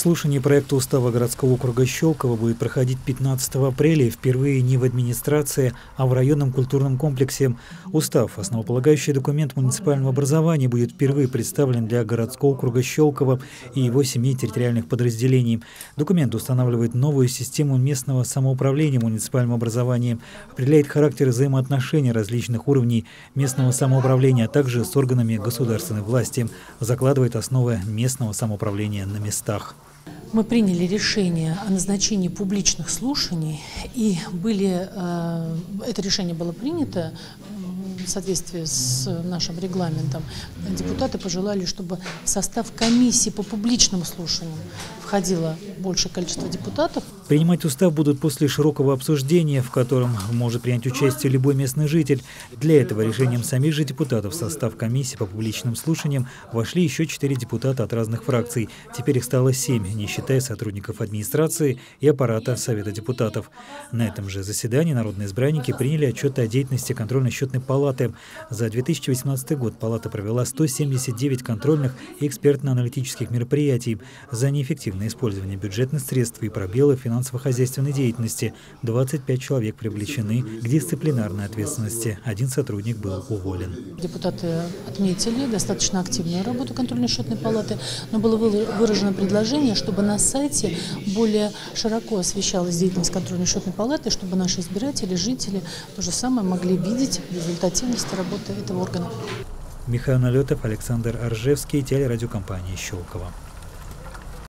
Слушание проекта устава городского округа Щёлково будет проходить 15 апреля, впервые не в администрации, а в районном культурном комплексе. Устав, основополагающий документ муниципального образования, будет впервые представлен для городского округа Щёлково и его семи территориальных подразделений. Документ устанавливает новую систему местного самоуправления муниципальным образованием, определяет характер взаимоотношений различных уровней местного самоуправления, а также с органами государственной власти, закладывает основы местного самоуправления на местах. Мы приняли решение о назначении публичных слушаний, и это решение было принято в соответствии с нашим регламентом. Депутаты пожелали, чтобы в состав комиссии по публичным слушаниям входило большее количество депутатов. Принимать устав будут после широкого обсуждения, в котором может принять участие любой местный житель. Для этого решением самих же депутатов в состав комиссии по публичным слушаниям вошли еще 4 депутата от разных фракций. Теперь их стало 7, не считая сотрудников администрации и аппарата Совета депутатов. На этом же заседании народные избранники приняли отчеты о деятельности контрольно-счетной палаты. За 2018 год палата провела 179 контрольных и экспертно-аналитических мероприятий за неэффективное использование бюджетных средств и пробелы финансово-хозяйственной деятельности. 25 человек привлечены к дисциплинарной ответственности. 1 сотрудник был уволен. Депутаты отметили достаточно активную работу контрольно-счетной палаты, но было выражено предложение, чтобы на сайте более широко освещалась деятельность контрольно-счетной палаты, чтобы наши избиратели, жители то же самое могли видеть результативность работы этого органа. Михаил Налетов, Александр Аржевский, телерадиокомпания «Щёлково».